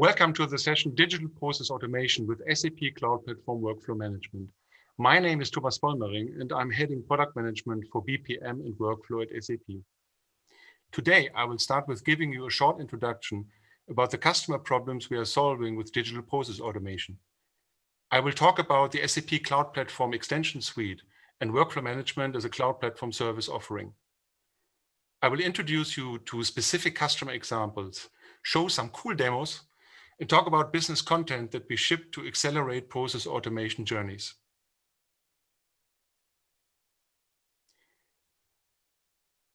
Welcome to the session Digital Process Automation with SAP Cloud Platform Workflow Management. My name is Thomas Volmering and I'm heading product management for BPM and workflow at SAP. Today, I will start with giving you a short introduction about the customer problems we are solving with digital process automation. I will talk about the SAP Cloud Platform Extension Suite and workflow management as a cloud platform service offering. I will introduce you to specific customer examples, show some cool demos, and talk about business content that we ship to accelerate process automation journeys.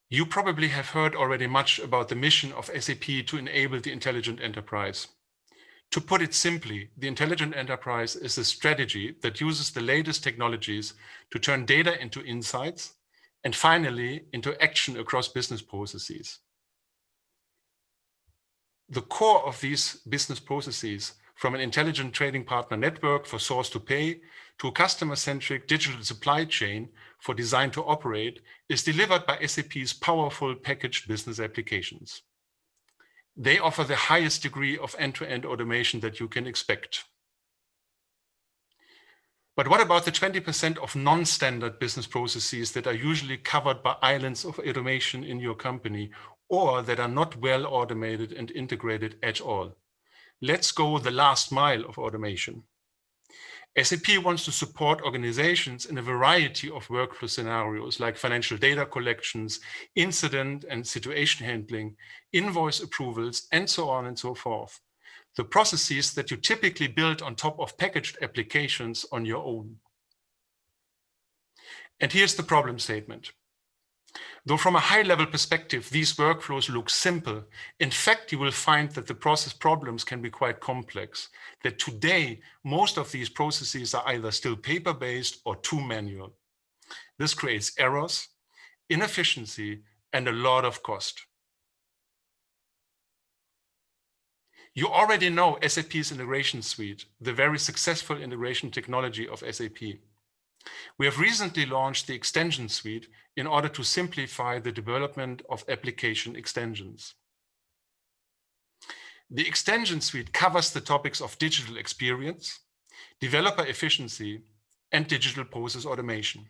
You probably have heard already much about the mission of SAP to enable the intelligent enterprise. To put it simply, the intelligent enterprise is a strategy that uses the latest technologies to turn data into insights and finally into action across business processes. The core of these business processes, from an intelligent trading partner network for source to pay to a customer-centric digital supply chain for design to operate, is delivered by SAP's powerful packaged business applications. They offer the highest degree of end-to-end automation that you can expect. But what about the 20% of non-standard business processes that are usually covered by islands of automation in your company, or that are not well automated and integrated at all? Let's go the last mile of automation. SAP wants to support organizations in a variety of workflow scenarios like financial data collections, incident and situation handling, invoice approvals, and so on and so forth. The processes that you typically build on top of packaged applications on your own. And here's the problem statement. Though from a high-level perspective, these workflows look simple, in fact, you will find that the process problems can be quite complex, that today, most of these processes are either still paper-based or too manual. This creates errors, inefficiency, and a lot of cost. You already know SAP's integration suite, the very successful integration technology of SAP. We have recently launched the Extension Suite in order to simplify the development of application extensions. The Extension Suite covers the topics of digital experience, developer efficiency, and digital process automation.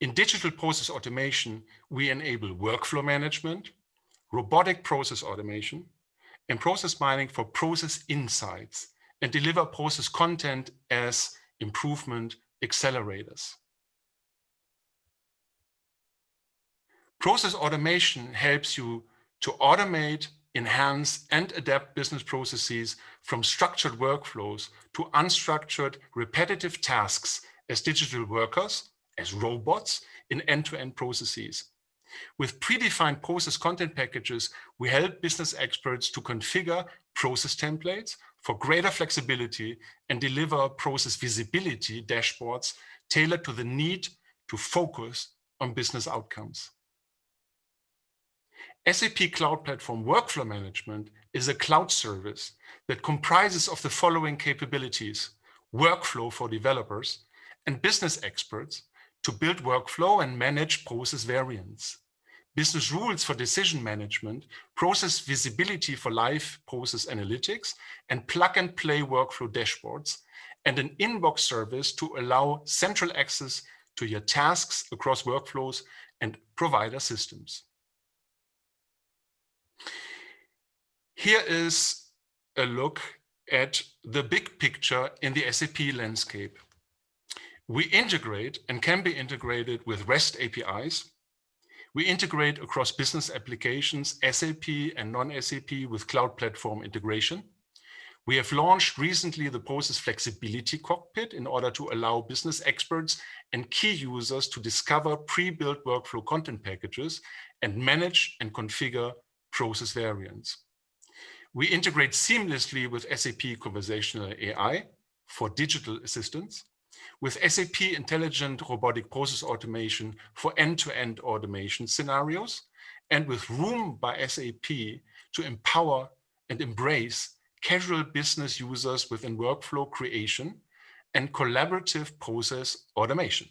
In digital process automation, we enable workflow management, robotic process automation, and process mining for process insights, and deliver process content as improvement accelerators. Process automation helps you to automate, enhance, and adapt business processes from structured workflows to unstructured, repetitive tasks as digital workers, as robots in end-to-end processes. With predefined process content packages, we help business experts to configure process templates for greater flexibility and deliver process visibility dashboards tailored to the need to focus on business outcomes. SAP Cloud Platform Workflow Management is a cloud service that comprises of the following capabilities: workflow for developers and business experts to build workflow and manage process variants, business rules for decision management, process visibility for live process analytics, and plug-and-play workflow dashboards, and an inbox service to allow central access to your tasks across workflows and provider systems. Here is a look at the big picture in the SAP landscape. We integrate and can be integrated with REST APIs. We integrate across business applications, SAP and non-SAP, with cloud platform integration. We have launched recently the Process Flexibility Cockpit in order to allow business experts and key users to discover pre-built workflow content packages and manage and configure process variants. We integrate seamlessly with SAP Conversational AI for digital assistance, with SAP Intelligent Robotic Process Automation for end-to-end automation scenarios, and with Ruum by SAP to empower and embrace casual business users within workflow creation and collaborative process automation.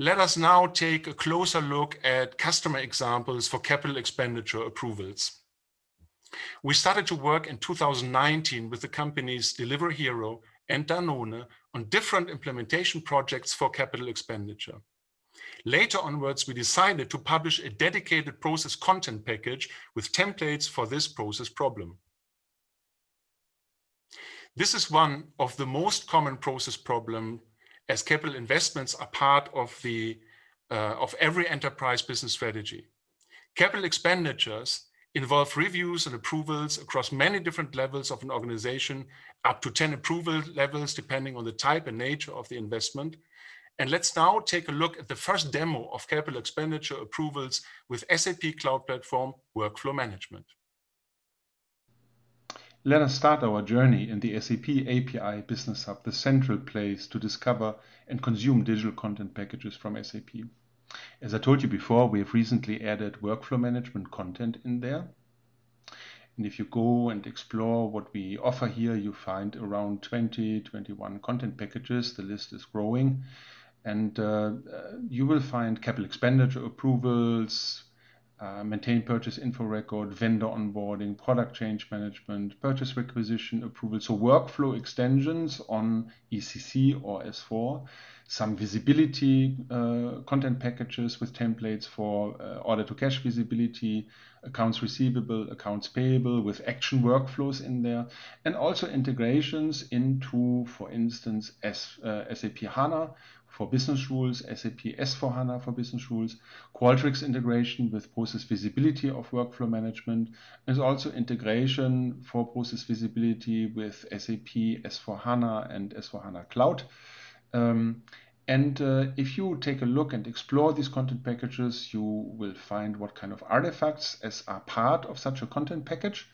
Let us now take a closer look at customer examples for capital expenditure approvals. We started to work in 2019 with the companies DeliverHero and Danone on different implementation projects for capital expenditure. Later onwards, we decided to publish a dedicated process content package with templates for this process problem. This is one of the most common process problems, as capital investments are part of every enterprise business strategy. Capital expenditures involve reviews and approvals across many different levels of an organization, up to 10 approval levels, depending on the type and nature of the investment. And let's now take a look at the first demo of capital expenditure approvals with SAP Cloud Platform Workflow Management. Let us start our journey in the SAP API Business Hub, the central place to discover and consume digital content packages from SAP. As I told you before, we have recently added workflow management content in there. And if you go and explore what we offer here, you find around 21 content packages. The list is growing. And you will find capital expenditure approvals, maintain purchase info record, vendor onboarding, product change management, purchase requisition approval. So workflow extensions on ECC or S4, some visibility content packages with templates for order to cash visibility, accounts receivable, accounts payable with action workflows in there, and also integrations into, for instance, SAP HANA for business rules, SAP S4HANA for business rules, Qualtrics integration with process visibility of workflow management. There's also integration for process visibility with SAP S4HANA and S4HANA Cloud. If you take a look and explore these content packages, you will find what kind of artifacts are part of such a content package.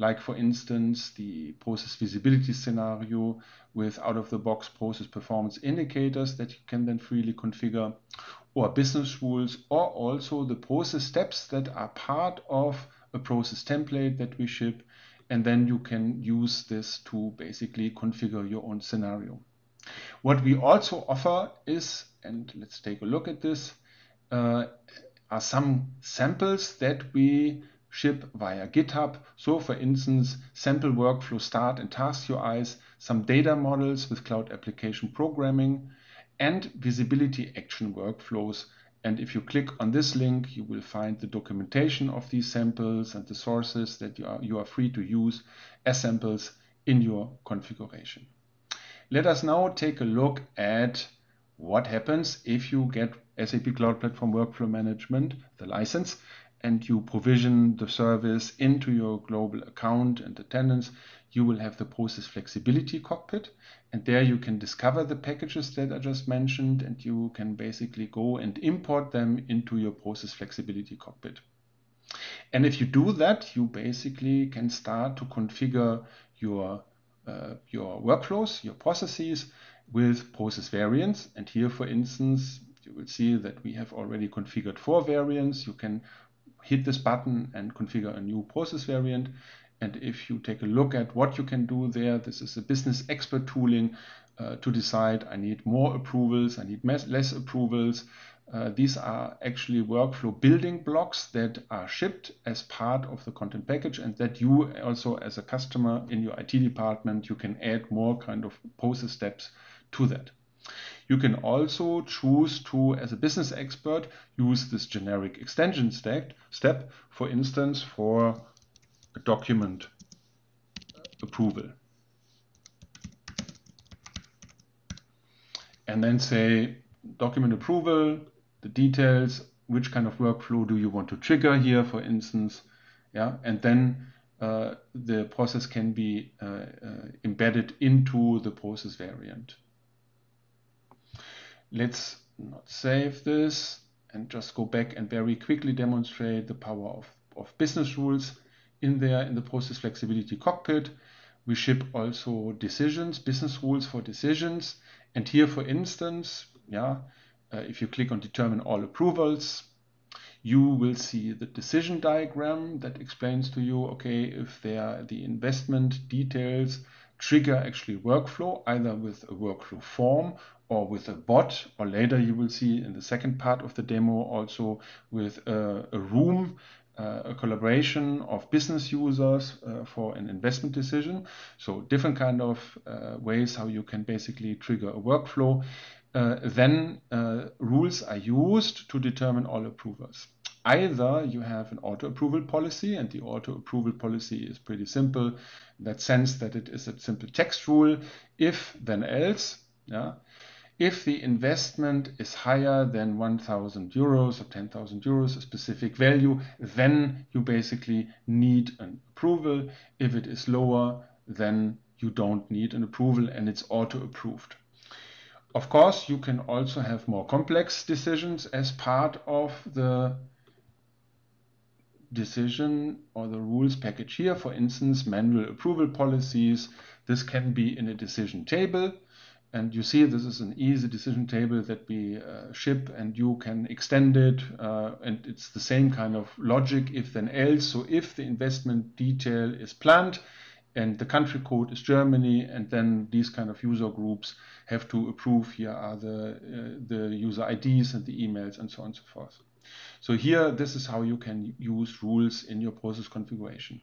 Like, for instance, the process visibility scenario with out-of-the-box process performance indicators that you can then freely configure, or business rules, or also the process steps that are part of a process template that we ship. And then you can use this to basically configure your own scenario. What we also offer is, and let's take a look at this, are some samples that we ship via GitHub. So for instance, sample workflow start and task UIs, some data models with cloud application programming, and visibility action workflows. And if you click on this link, you will find the documentation of these samples and the sources that you are free to use as samples in your configuration. Let us now take a look at what happens if you get SAP Cloud Platform Workflow Management, the license, and you provision the service into your global account and attendance. You will have the process flexibility cockpit, and there you can discover the packages that I just mentioned, and you can basically go and import them into your process flexibility cockpit. And if you do that, you basically can start to configure your workflows, your processes with process variants. And here, for instance, you will see that we have already configured 4 variants. You can hit this button and configure a new process variant. And if you take a look at what you can do there, this is a business expert tooling to decide, I need more approvals, I need less approvals. These are actually workflow building blocks that are shipped as part of the content package, and that you also as a customer in your IT department, you can add more kind of process steps to that. You can also choose to, as a business expert, use this generic extension step, for instance, for a document approval. And then say, document approval, the details, which kind of workflow do you want to trigger here, for instance. Yeah, and then the process can be embedded into the process variant. Let's not save this and just go back and very quickly demonstrate the power of business rules in there in the process flexibility cockpit. We ship also decisions, business rules for decisions. And here, for instance, if you click on determine all approvals, you will see the decision diagram that explains to you, okay, if the investment details trigger actually workflow, either with a workflow form or with a bot, or later you will see in the second part of the demo also with a room a collaboration of business users for an investment decision. So different kind of ways how you can basically trigger a workflow. Then rules are used to determine all approvers. Either you have an auto-approval policy, and the auto-approval policy is pretty simple in that sense that it is a simple text rule, if then else. Yeah? If the investment is higher than 1,000 euros or 10,000 euros, a specific value, then you basically need an approval. If it is lower, then you don't need an approval and it's auto-approved. Of course, you can also have more complex decisions as part of the decision or the rules package here. For instance, manual approval policies. This can be in a decision table, and you see this is an easy decision table that we ship, and you can extend it, and it's the same kind of logic, if then else. So if the investment detail is planned and the country code is Germany, and then these kind of user groups have to approve, here are the user IDs and the emails and so on and so forth. So here, this is how you can use rules in your process configuration.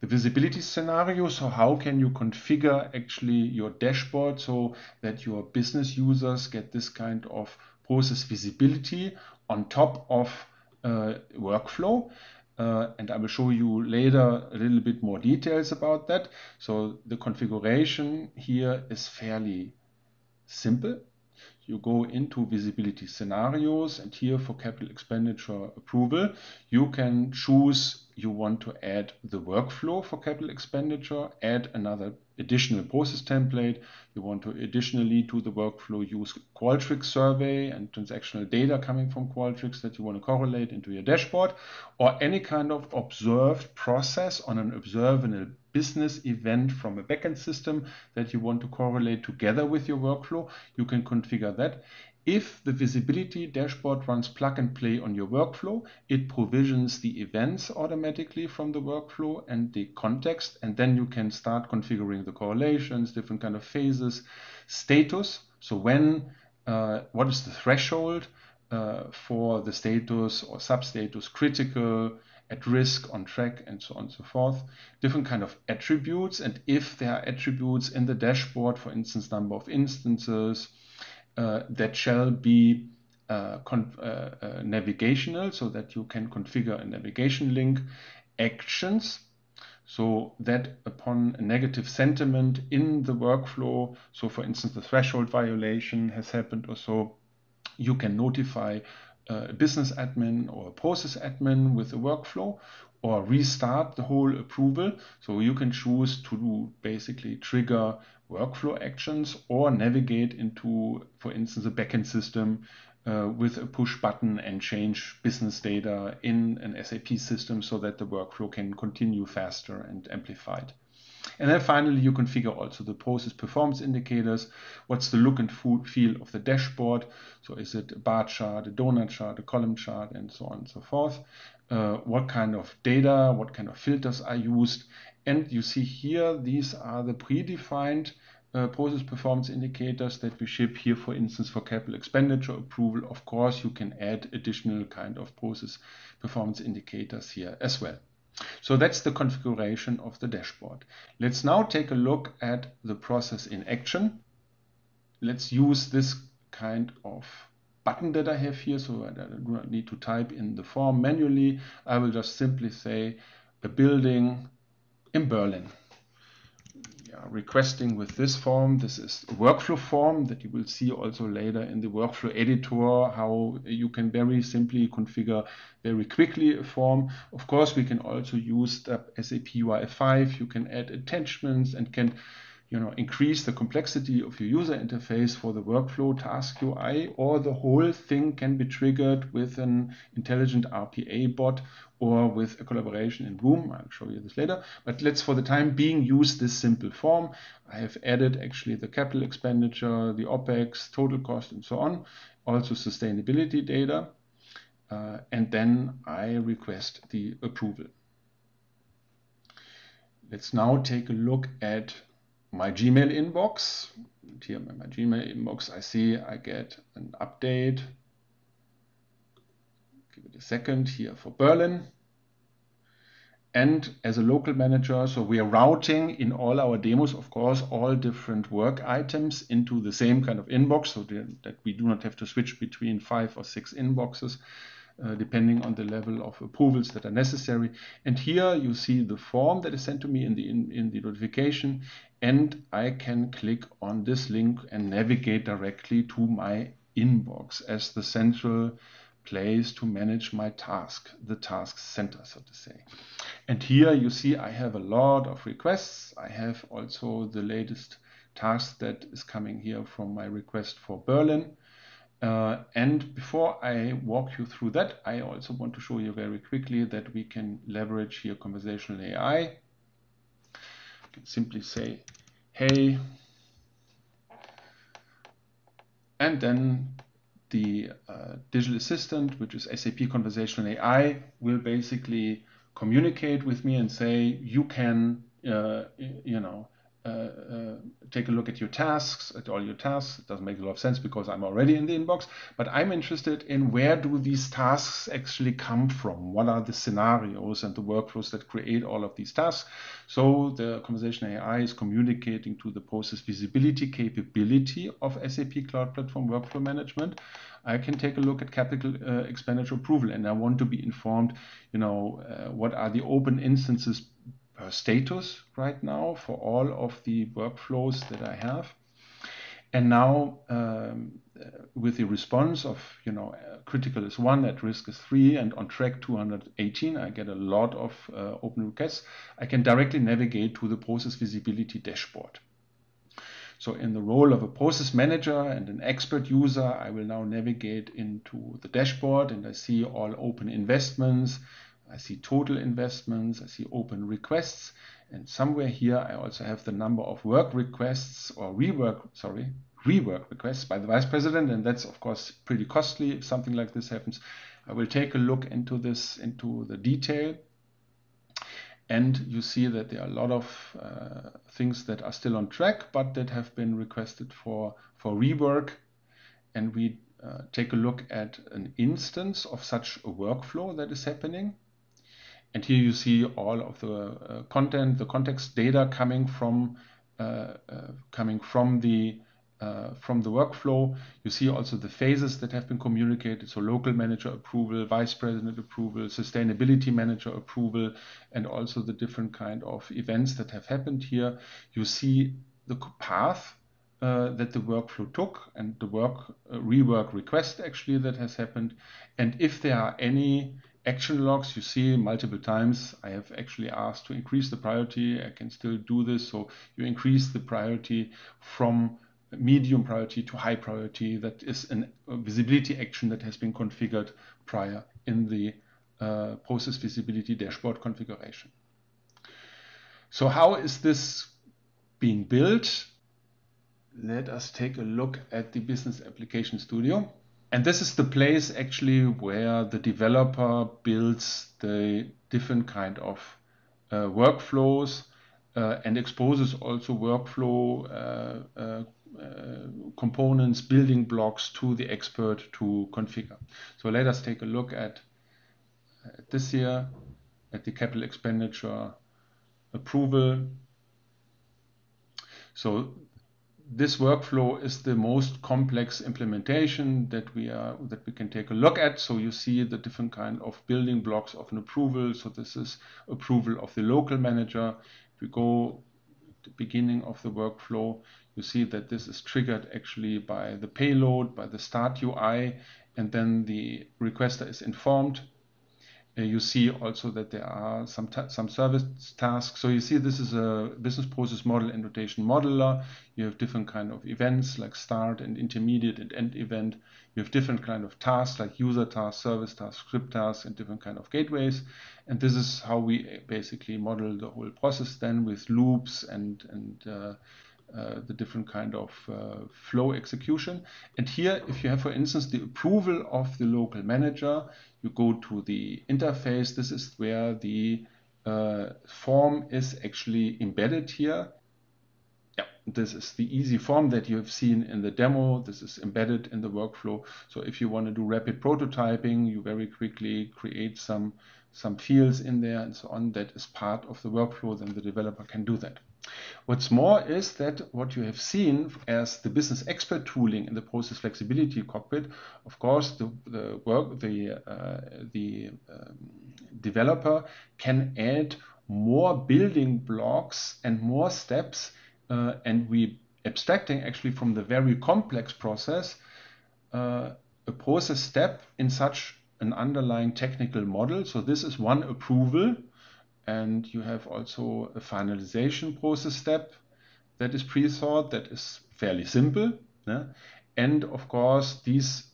The visibility scenario, so how can you configure actually your dashboard so that your business users get this kind of process visibility on top of workflow. And I will show you later a little bit more details about that. So the configuration here is fairly simple. You go into visibility scenarios, and here for capital expenditure approval, you can choose you want to add the workflow for capital expenditure, add another additional process template. You want to additionally to the workflow use Qualtrics survey and transactional data coming from Qualtrics that you want to correlate into your dashboard, or any kind of observed process on an observable business event from a backend system that you want to correlate together with your workflow. You can configure that. If the visibility dashboard runs plug and play on your workflow, it provisions the events automatically from the workflow and the context, and then you can start configuring the correlations, different kind of phases, status. So when, what is the threshold for the status or substatus, critical, at risk, on track, and so on and so forth. Different kind of attributes, and if there are attributes in the dashboard, for instance, number of instances, that shall be navigational, so that you can configure a navigation link. Actions, so that upon a negative sentiment in the workflow, so for instance the threshold violation has happened or so, you can notify a business admin or a process admin with a workflow, or restart the whole approval. So you can choose to basically trigger workflow actions or navigate into, for instance, a backend system with a push button and change business data in an SAP system so that the workflow can continue faster and amplified. And then finally, you configure also the process performance indicators. What's the look and feel of the dashboard? So is it a bar chart, a donut chart, a column chart, and so on and so forth? What kind of data, what kind of filters are used? And you see here, these are the predefined process performance indicators that we ship here, for instance, for capital expenditure approval. Of course, you can add additional kind of process performance indicators here as well. So that's the configuration of the dashboard. Let's now take a look at the process in action. Let's use this kind of button that I have here, so I do not need to type in the form manually. I will just simply say a building in Berlin. Yeah, requesting with this form. This is a workflow form that you will see also later in the workflow editor, how you can very simply configure very quickly a form. Of course, we can also use the SAP UI5. You can add attachments and can, you know, increase the complexity of your user interface for the workflow task UI, or the whole thing can be triggered with an intelligent RPA bot or with a collaboration in Ruum. I'll show you this later, but let's for the time being use this simple form. I have added actually the capital expenditure, the OPEX, total cost, and so on, also sustainability data, and then I request the approval. Let's now take a look at my Gmail inbox. Here in my Gmail inbox, I see I get an update. Give it a second here for Berlin. and as a local manager, so we are routing in all our demos, of course, all different work items into the same kind of inbox, so that we do not have to switch between 5 or 6 inboxes, depending on the level of approvals that are necessary. And here you see the form that is sent to me in the notification, and I can click on this link and navigate directly to my inbox as the central place to manage my task, the task center, so to say. And here you see I have a lot of requests. I have also the latest task that is coming here from my request for Berlin. And before I walk you through that, I also want to show you very quickly that we can leverage here conversational AI. You can simply say, hey, and then the digital assistant, which is SAP Conversational AI, will basically communicate with me and say, you can, take a look at your tasks, at all your tasks. It doesn't make a lot of sense because I'm already in the inbox, but I'm interested in where do these tasks actually come from? What are the scenarios and the workflows that create all of these tasks? So the Conversational AI is communicating to the process visibility capability of SAP Cloud Platform Workflow Management. I can take a look at capital expenditure approval, and I want to be informed, what are the open instances status right now for all of the workflows that I have. And now with the response of, critical is 1, at risk is 3, and on track 218, I get a lot of open requests. I can directly navigate to the process visibility dashboard. So in the role of a process manager and an expert user, I will now navigate into the dashboard, and I see all open investments, I see total investments, I see open requests, and somewhere here I also have the number of work requests or rework requests by the Vice President, and that's of course pretty costly if something like this happens. I will take a look into this, into the detail, and you see that there are a lot of things that are still on track, but that have been requested for rework, and we take a look at an instance of such a workflow that is happening. And here you see all of the content, the context data coming from the workflow. You see also the phases that have been communicated, so local manager approval, vice president approval, sustainability manager approval, and also the different kind of events that have happened here. You see the path that the workflow took and the rework request actually that has happened. And if there are any action logs, you see multiple times I have actually asked to increase the priority. I can still do this. So you increase the priority from medium priority to high priority. That is a visibility action that has been configured prior in the process visibility dashboard configuration. So how is this being built? Let us take a look at the Business Application Studio. And this is the place actually where the developer builds the different kind of workflows and exposes also workflow components, building blocks to the expert to configure. So let us take a look at this here, at the capital expenditure approval. So this workflow is the most complex implementation that we can take a look at. So you see the different kind of building blocks of an approval. So this is approval of the local manager. If we go to the beginning of the workflow, you see that this is triggered actually by the payload, by the start UI, and then the requester is informed. You see also that there are some service tasks. So you see this is a business process model and rotation modeler. You have different kind of events like start and intermediate and end event. You have different kind of tasks like user tasks, service tasks, script tasks, and different kind of gateways. And this is how we basically model the whole process then with loops and the different kind of flow execution. And here, if you have, for instance, the approval of the local manager, you go to the interface. This is where the form is actually embedded here. Yeah, This is the easy form that you have seen in the demo. This is embedded in the workflow. So if you want to do rapid prototyping, you very quickly create some fields in there and so on. That is part of the workflow, then the developer can do that. What's more is that what you have seen as the business expert tooling in the process flexibility cockpit, of course, the developer can add more building blocks and more steps, and we abstracting actually from the very complex process a process step in such an underlying technical model. So this is one approval. And you have also a finalization process step that is pre-thought, that is fairly simple. Yeah? And of course, these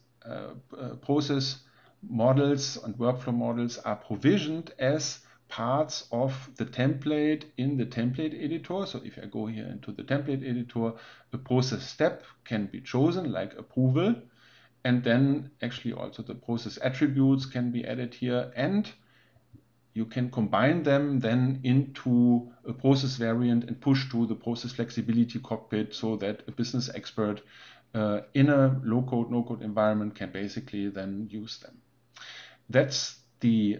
process models and workflow models are provisioned as parts of the template in the template editor. So if I go here into the template editor, the process step can be chosen like approval. And then actually also the process attributes can be added here, and you can combine them then into a process variant and push to the process flexibility cockpit so that a business expert in a low-code, no-code environment can basically then use them. That's the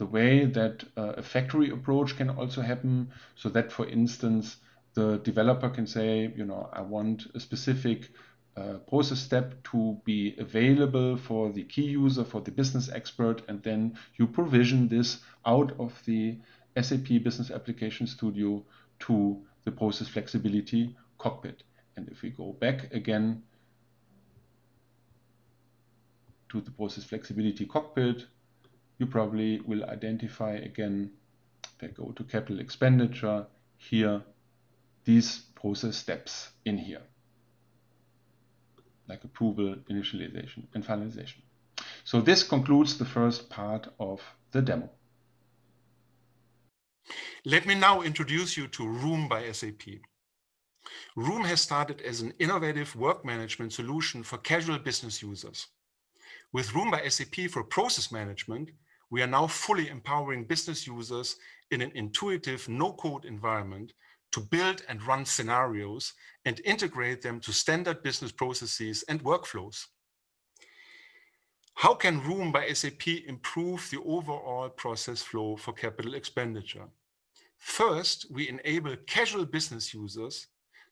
way that a factory approach can also happen, so that, for instance, the developer can say, you know, I want a specific process step to be available for the key user, for the business expert, and then you provision this out of the SAP Business Application Studio to the process flexibility cockpit. And if we go back again to the process flexibility cockpit, you probably will identify again, if I go to capital expenditure here, these process steps in here, like approval, initialization, and finalization. So this concludes the first part of the demo. Let me now introduce you to Ruum by SAP. Ruum has started as an innovative work management solution for casual business users. With Ruum by SAP for process management, we are now fully empowering business users in an intuitive, no-code environment to build and run scenarios and integrate them to standard business processes and workflows. How can Ruum by SAP improve the overall process flow for capital expenditure? First, we enable casual business users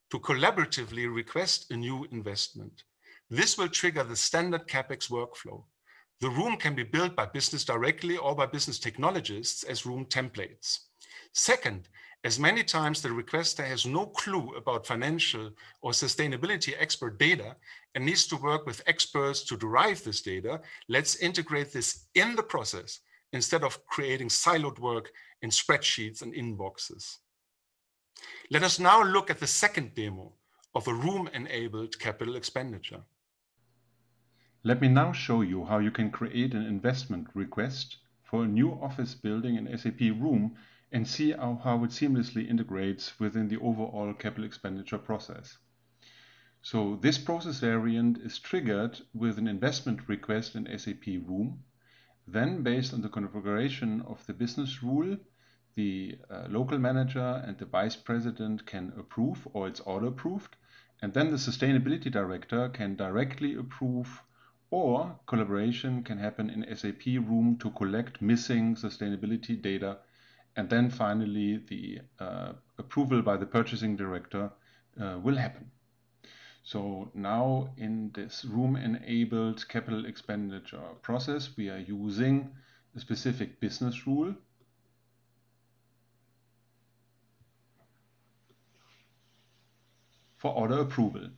to collaboratively request a new investment. This will trigger the standard CapEx workflow. The Ruum can be built by business directly or by business technologists as Ruum templates. Second, as many times the requester has no clue about financial or sustainability expert data and needs to work with experts to derive this data, let's integrate this in the process instead of creating siloed work in spreadsheets and inboxes. Let us now look at the second demo of a Ruum-enabled capital expenditure. Let me now show you how you can create an investment request for a new office building in SAP Ruum and see how it seamlessly integrates within the overall capital expenditure process. So this process variant is triggered with an investment request in SAP Ruum. Then, based on the configuration of the business rule, the local manager and the vice president can approve, or it's auto-approved. And then the sustainability director can directly approve, or collaboration can happen in SAP Ruum to collect missing sustainability data. And then finally, the approval by the purchasing director will happen. So now in this Ruum-enabled capital expenditure process, we are using a specific business rule. For order approval.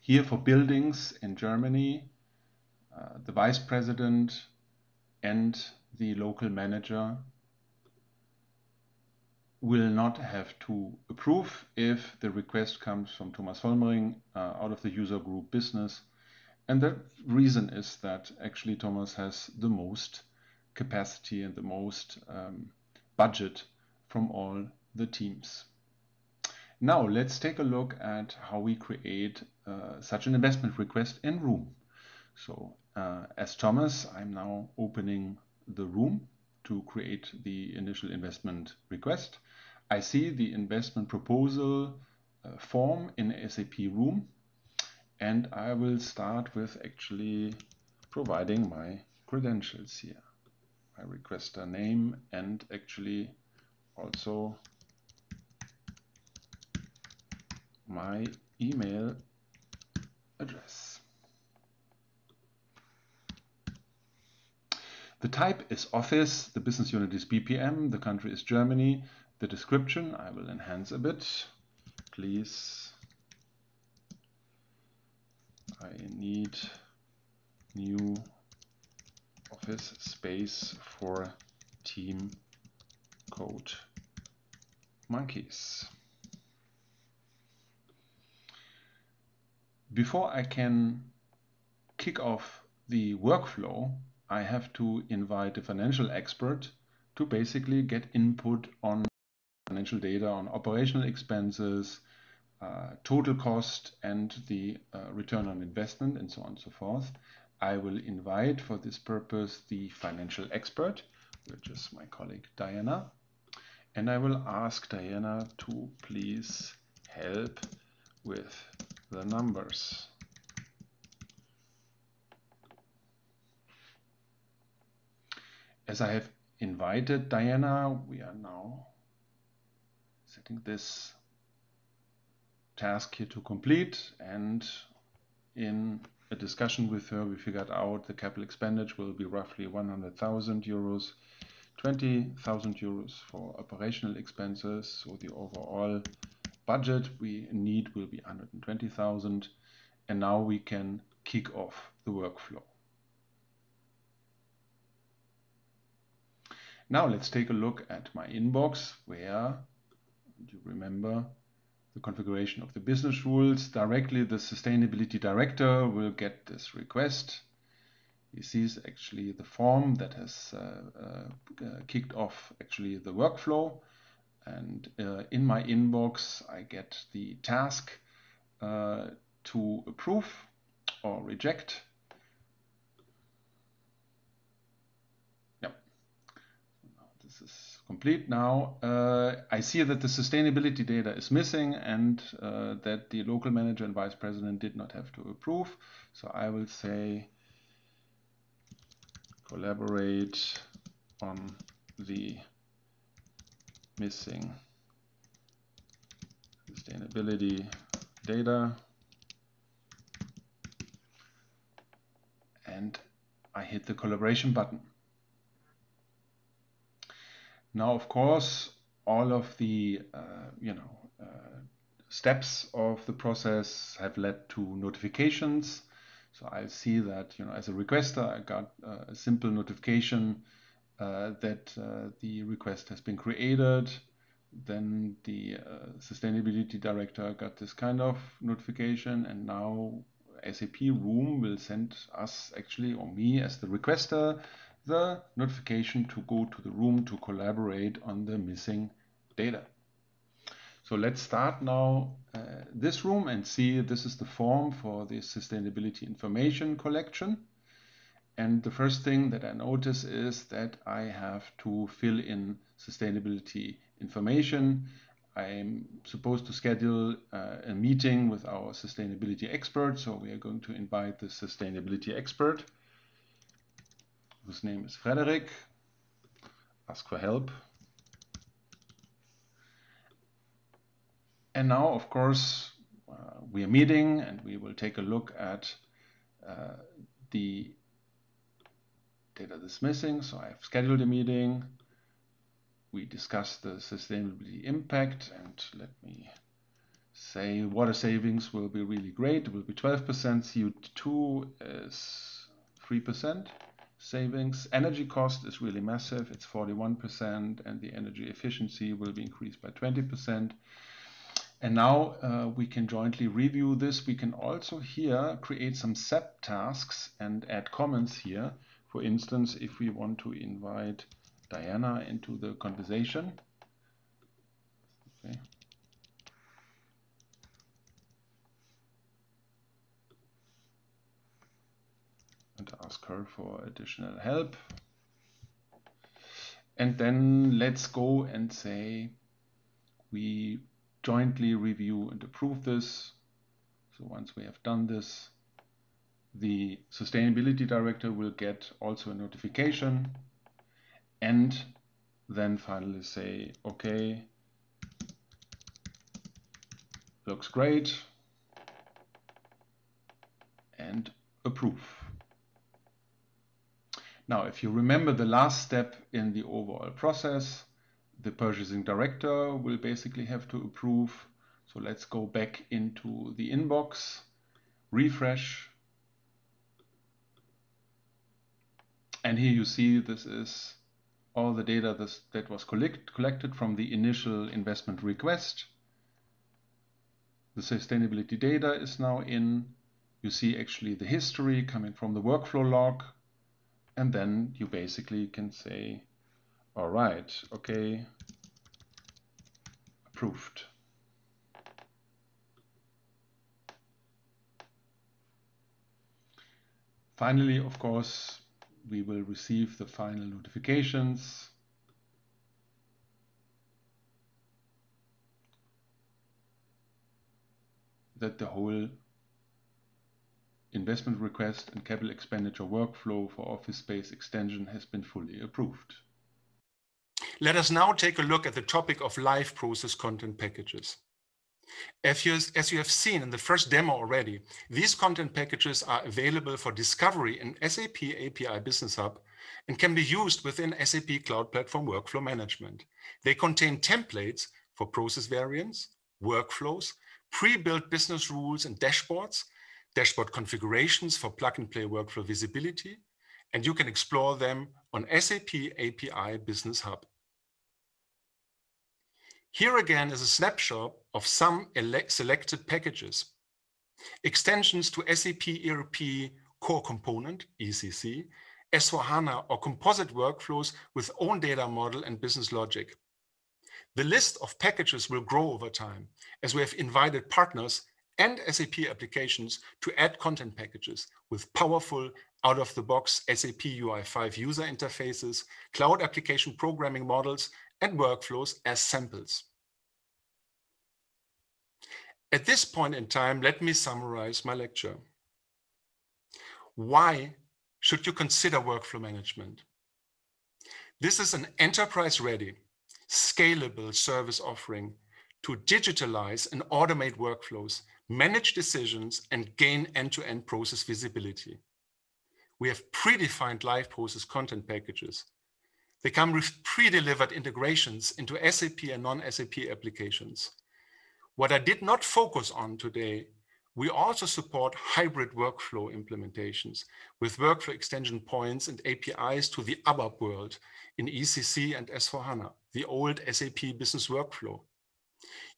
Here for buildings in Germany, the vice president and the local manager will not have to approve if the request comes from Thomas Volmering out of the user group business. And the reason is that actually Thomas has the most capacity and the most budget from all the teams. Now let's take a look at how we create such an investment request in Ruum. So as Thomas, I'm now opening the Ruum to create the initial investment request. I see the investment proposal form in SAP Ruum, and I will start with actually providing my credentials here. I request a name and actually also my email address. The type is office, the business unit is BPM, the country is Germany, the description I will enhance a bit. Please, I need new office space for Team Code Monkeys. Before I can kick off the workflow, I have to invite a financial expert to basically get input on financial data, on operational expenses, total cost, and the return on investment, and so on and so forth. I will invite for this purpose the financial expert, which is my colleague Diana, and I will ask Diana to please help with the numbers. As I have invited Diana, we are now setting this task here to complete, and in a discussion with her we figured out the capital expenditure will be roughly 100,000 euros, 20,000 euros for operational expenses, so the overall budget we need will be 120,000, and now we can kick off the workflow. Now let's take a look at my inbox where, do you remember, the configuration of the business rules. Directly the sustainability director will get this request. He sees actually the form that has kicked off actually the workflow. And in my inbox, I get the task to approve or reject. This is complete now. I see that the sustainability data is missing and that the local manager and vice president did not have to approve. So I will say collaborate on the missing sustainability data. And I hit the collaboration button. Now, of course, all of the steps of the process have led to notifications. So I see that as a requester, I got a simple notification that the request has been created. Then the sustainability director got this kind of notification, and now SAP Ruum will send us actually, or me as the requester, the notification to go to the Ruum to collaborate on the missing data. So let's start now this Ruum and see. This is the form for the sustainability information collection. And the first thing that I notice is that I have to fill in sustainability information. I'm supposed to schedule a meeting with our sustainability expert. So we are going to invite the sustainability expert, whose name is Frederick, ask for help. And now, of course, we are meeting and we will take a look at the data that's missing. So I've scheduled a meeting. We discussed the sustainability impact, and let me say water savings will be really great. It will be 12%, CO2 is 3%. Savings. Energy cost is really massive. It's 41%, and the energy efficiency will be increased by 20%. And now we can jointly review this. We can also here create some SAP tasks and add comments here. For instance, if we want to invite Diana into the conversation. Okay. Ask her for additional help, and then let's go and say we jointly review and approve this. So once we have done this, the sustainability director will get also a notification and then finally say, okay, looks great, and approve. Now, if you remember the last step in the overall process, the purchasing director will basically have to approve. So let's go back into the inbox, refresh. And here you see this is all the data that was collected from the initial investment request. The sustainability data is now in. You see actually the history coming from the workflow log. And then you basically can say, all right, okay, approved. Finally, of course, we will receive the final notifications. That the whole investment request and capital expenditure workflow for office space extension has been fully approved. Let us now take a look at the topic of live process content packages. As you have seen in the first demo already, these content packages are available for discovery in SAP API Business Hub and can be used within SAP Cloud Platform Workflow Management. They contain templates for process variants, workflows, pre-built business rules and dashboards, dashboard configurations for plug-and-play workflow visibility, and you can explore them on SAP API Business Hub. Here again is a snapshot of some selected packages. Extensions to SAP ERP Core Component, ECC, S4HANA or composite workflows with own data model and business logic. The list of packages will grow over time as we have invited partners and SAP applications to add content packages with powerful out-of-the-box SAP UI5 user interfaces, cloud application programming models, and workflows as samples. At this point in time, let me summarize my lecture. Why should you consider workflow management? This is an enterprise-ready, scalable service offering to digitalize and automate workflows, manage decisions, and gain end-to-end process visibility. We have predefined live process content packages. They come with pre-delivered integrations into SAP and non-SAP applications. What I did not focus on today, we also support hybrid workflow implementations with workflow extension points and APIs to the ABAP world in ECC and S4HANA, the old SAP business workflow.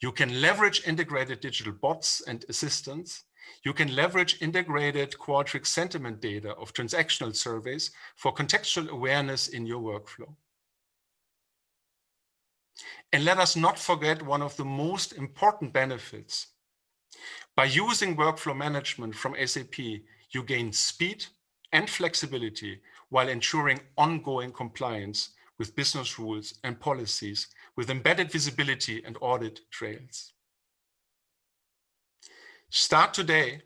You can leverage integrated digital bots and assistants. You can leverage integrated Qualtrics sentiment data of transactional surveys for contextual awareness in your workflow. And let us not forget one of the most important benefits. By using workflow management from SAP, you gain speed and flexibility while ensuring ongoing compliance with business rules and policies with embedded visibility and audit trails. Start today.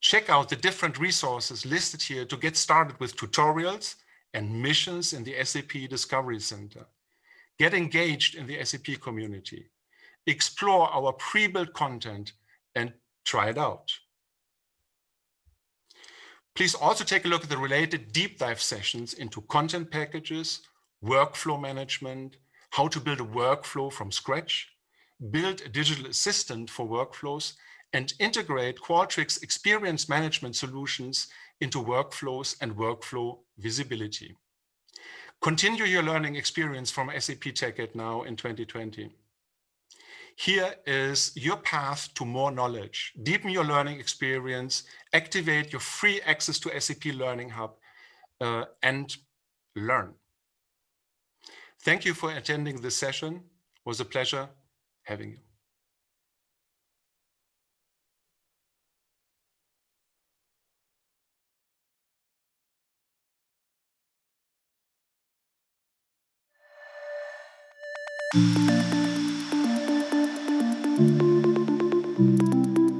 Check out the different resources listed here to get started with tutorials and missions in the SAP Discovery Center. Get engaged in the SAP community. Explore our pre-built content and try it out. Please also take a look at the related deep dive sessions into content packages, workflow management, how to build a workflow from scratch, build a digital assistant for workflows, and integrate Qualtrics experience management solutions into workflows and workflow visibility. Continue your learning experience from SAP TechEd now in 2020. Here is your path to more knowledge. Deepen your learning experience, activate your free access to SAP Learning Hub, and learn. Thank you for attending this session. It was a pleasure having you.